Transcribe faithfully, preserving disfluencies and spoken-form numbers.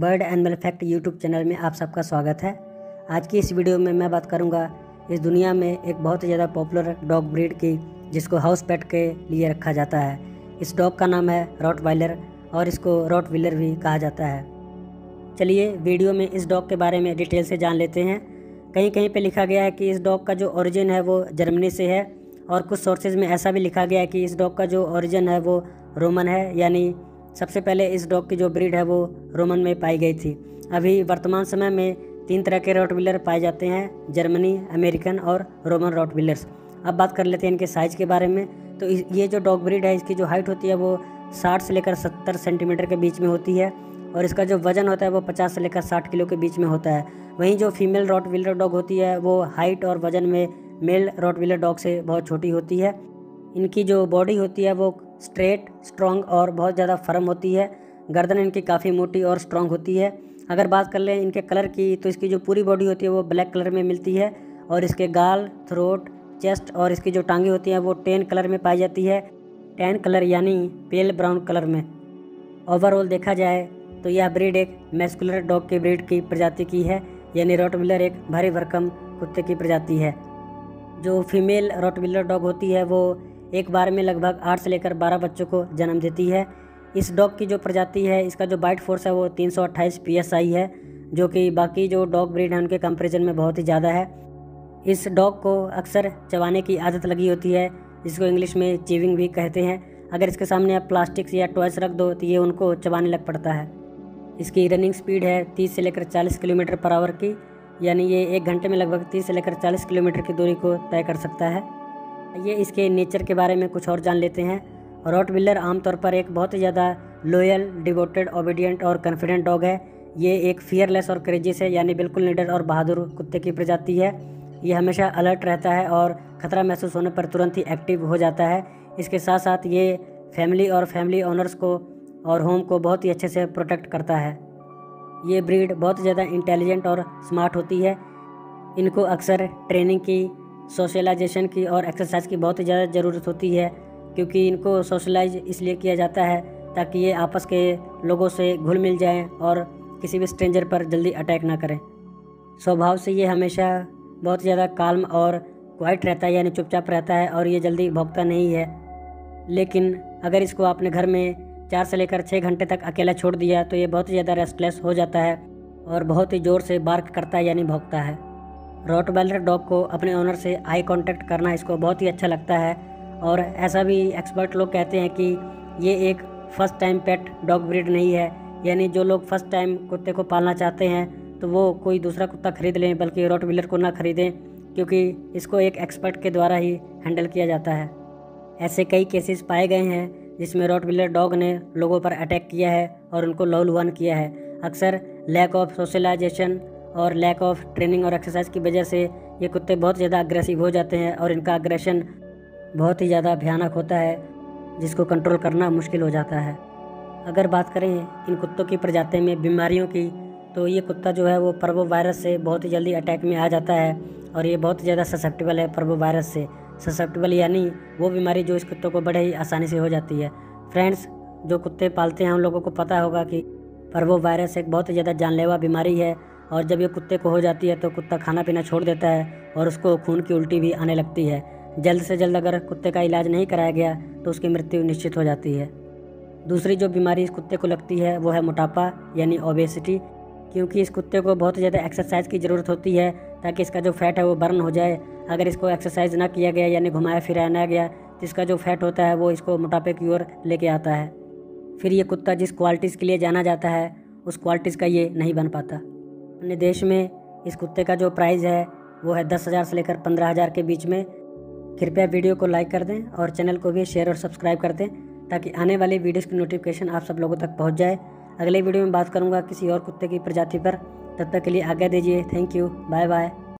Bird animal fact YouTube channel में आप सबका स्वागत है। आज की इस वीडियो में मैं बात करूंगा इस दुनिया में एक बहुत ही ज़्यादा पॉपुलर डॉग ब्रीड की, जिसको हाउस पेट के लिए रखा जाता है। इस डॉग का नाम है रॉटवाइलर और इसको रॉटवीलर भी कहा जाता है। चलिए वीडियो में इस डॉग के बारे में डिटेल से जान लेते हैं। कहीं कहीं पे लिखा गया है कि इस डॉग का जो ओरिजिन है वो जर्मनी से है, और कुछ सोर्सेज में ऐसा भी लिखा गया है कि इस डॉग का जो ओरिजिन है वो रोमन है, यानी सबसे पहले इस डॉग की जो ब्रीड है वो रोमन में पाई गई थी। अभी वर्तमान समय में तीन तरह के रॉटवीलर पाए जाते हैं, जर्मनी, अमेरिकन और रोमन रॉटवीलर्स। अब बात कर लेते हैं इनके साइज़ के बारे में। तो ये जो डॉग ब्रीड है इसकी जो हाइट होती है वो साठ से लेकर सत्तर सेंटीमीटर के बीच में होती है, और इसका जो वज़न होता है वो पचास से लेकर साठ किलो के बीच में होता है। वहीं जो फीमेल रॉटवीलर डॉग होती है वो हाइट और वज़न में मेल रॉटवीलर डॉग से बहुत छोटी होती है। इनकी जो बॉडी होती है वो स्ट्रेट, स्ट्रॉन्ग और बहुत ज़्यादा फर्म होती है। गर्दन इनकी काफ़ी मोटी और स्ट्रॉन्ग होती है। अगर बात कर लें इनके कलर की, तो इसकी जो पूरी बॉडी होती है वो ब्लैक कलर में मिलती है, और इसके गाल, थ्रोट, चेस्ट और इसकी जो टांगें होती हैं वो टैन कलर में पाई जाती है। टैन कलर यानी पेल ब्राउन कलर में। ओवरऑल देखा जाए तो यह ब्रीड एक मैस्कुलर डॉग के ब्रीड की प्रजाति की है, यानी रॉटवीलर एक भारी भरकम कुत्ते की प्रजाति है। जो फीमेल रॉटवीलर डॉग होती है वो एक बार में लगभग आठ से लेकर बारह बच्चों को जन्म देती है। इस डॉग की जो प्रजाति है इसका जो बाइट फोर्स है वो तीन सौ अट्ठाईस पी एस आई है, जो कि बाकी जो डॉग ब्रीड है उनके कंपेरिजन में बहुत ही ज़्यादा है। इस डॉग को अक्सर चबाने की आदत लगी होती है, जिसको इंग्लिश में चीविंग भी कहते हैं। अगर इसके सामने आप प्लास्टिक्स या टॉयस रख दो तो ये उनको चबाने लग पड़ता है। इसकी रनिंग स्पीड है तीस से लेकर चालीस किलोमीटर पर आवर की, यानी ये एक घंटे में लगभग तीस से लेकर चालीस किलोमीटर की दूरी को तय कर सकता है। ये इसके नेचर के बारे में कुछ और जान लेते हैं। रॉटवीलर आमतौर पर एक बहुत ही ज़्यादा लॉयल, डिवोटेड, ओबीडियंट और कॉन्फिडेंट डॉग है। ये एक फियरलेस और करेजियस है, यानी बिल्कुल निडर और बहादुर कुत्ते की प्रजाति है। ये हमेशा अलर्ट रहता है और ख़तरा महसूस होने पर तुरंत ही एक्टिव हो जाता है। इसके साथ साथ ये फैमिली और फैमिली ओनर्स को और होम को बहुत ही अच्छे से प्रोटेक्ट करता है। ये ब्रीड बहुत ज़्यादा इंटेलिजेंट और स्मार्ट होती है। इनको अक्सर ट्रेनिंग की, सोशलाइजेशन की और एक्सरसाइज की बहुत ज़्यादा ज़रूरत होती है, क्योंकि इनको सोशलाइज इसलिए किया जाता है ताकि ये आपस के लोगों से घुल मिल जाएं और किसी भी स्ट्रेंजर पर जल्दी अटैक ना करें। स्वभाव से ये हमेशा बहुत ज़्यादा काल्म और क्वाइट रहता है, यानी चुपचाप रहता है और ये जल्दी भौंकता नहीं है। लेकिन अगर इसको आपने घर में चार से लेकर छः घंटे तक अकेला छोड़ दिया तो ये बहुत ही ज़्यादा रेस्टलेस हो जाता है और बहुत ही ज़ोर से बार्क करता है, यानी भौंकता है। रॉटवाइलर डॉग को अपने ओनर से आई कांटेक्ट करना इसको बहुत ही अच्छा लगता है, और ऐसा भी एक्सपर्ट लोग कहते हैं कि ये एक first time pet dog breed नहीं है, यानी जो लोग फर्स्ट टाइम कुत्ते को पालना चाहते हैं तो वो कोई दूसरा कुत्ता खरीद लें, बल्कि रॉटवाइलर को ना खरीदें, क्योंकि इसको एक एक्सपर्ट के द्वारा ही हैंडल किया जाता है। ऐसे कई केसेस पाए गए हैं जिसमें रॉटवीलर डॉग ने लोगों पर अटैक किया है और उनको लहूलुहान किया है। अक्सर लैक ऑफ सोशलाइजेशन और लैक ऑफ ट्रेनिंग और एक्सरसाइज की वजह से ये कुत्ते बहुत ज़्यादा अग्रेसिव हो जाते हैं, और इनका अग्रेशन बहुत ही ज़्यादा भयानक होता है, जिसको कंट्रोल करना मुश्किल हो जाता है। अगर बात करें इन कुत्तों की प्रजाति में बीमारियों की, तो ये कुत्ता जो है वो परवो वायरस से बहुत ही जल्दी अटैक में आ जाता है, और ये बहुत ज़्यादा ससेप्टिबल है परवो वायरस से। ससेप्टिबल यानी वो बीमारी जो इस कुत्तों को बड़े ही आसानी से हो जाती है। फ्रेंड्स, जो कुत्ते पालते हैं उन लोगों को पता होगा कि परवो वायरस एक बहुत ज़्यादा जानलेवा बीमारी है, और जब ये कुत्ते को हो जाती है तो कुत्ता खाना पीना छोड़ देता है और उसको खून की उल्टी भी आने लगती है। जल्द से जल्द अगर कुत्ते का इलाज नहीं कराया गया तो उसकी मृत्यु निश्चित हो जाती है। दूसरी जो बीमारी इस कुत्ते को लगती है वो है मोटापा, यानी ओबेसिटी, क्योंकि इस कुत्ते को बहुत ज़्यादा एक्सरसाइज की ज़रूरत होती है ताकि इसका जो फैट है वो बर्न हो जाए। अगर इसको एक्सरसाइज ना किया गया, यानी घुमाया फिराया ना गया, तो इसका जो फैट होता है वो इसको मोटापे की ओर लेके आता है। फिर ये कुत्ता जिस क्वालिटीज़ के लिए जाना जाता है उस क्वालिटीज़ का ये नहीं बन पाता। अपने देश में इस कुत्ते का जो प्राइस है वो है दस हज़ार से लेकर पंद्रह हज़ार के बीच में। कृपया वीडियो को लाइक कर दें और चैनल को भी शेयर और सब्सक्राइब कर दें, ताकि आने वाले वीडियोज़ की नोटिफिकेशन आप सब लोगों तक पहुँच जाए। अगले वीडियो में बात करूँगा किसी और कुत्ते की प्रजाति पर। तब तक के लिए आज्ञा दीजिए। Thank you, bye bye.